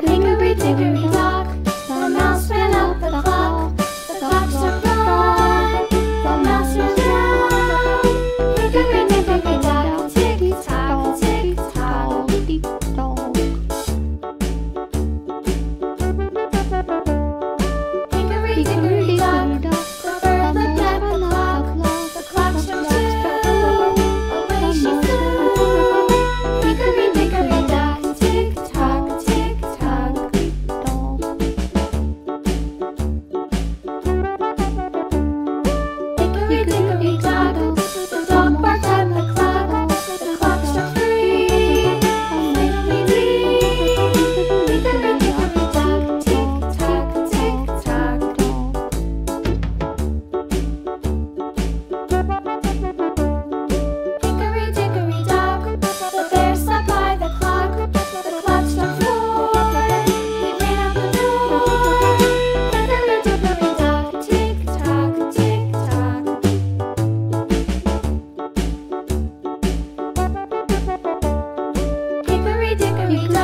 Hickory dickory dock, the mouse ran up the clock. The clock struck 5, the mouse ran down. Hickory dickory dock, tick-tock, tick-tock, tick-tock. Hickory dickory dock, the bird looked at the clock. The clock struck 2, away she flew. Hickory dickory dock, hickory dickory dock.